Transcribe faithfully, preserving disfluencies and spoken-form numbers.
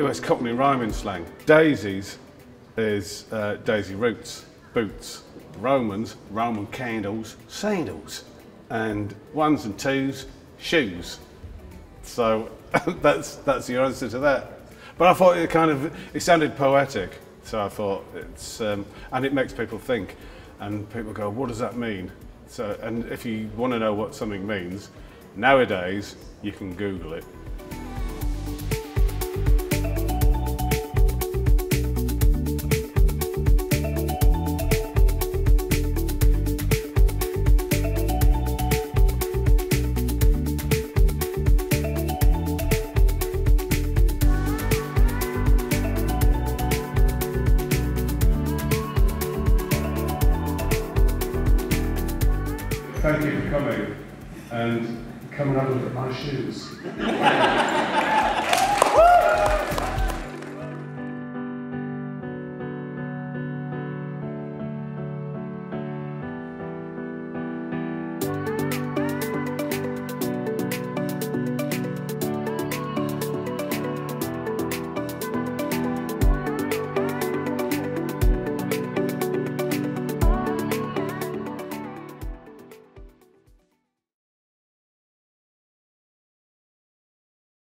Well, it's Cockney rhyming slang. Daisies is uh, daisy roots, boots. Romans, Roman candles, sandals. And ones and twos, shoes. So that's that's your answer to that. But I thought it kind of, it sounded poetic. So I thought it's, um, and it makes people think. And people go, what does that mean? So, and if you want to know what something means, nowadays you can Google it. Thank you for coming and come and have a look at my shoes.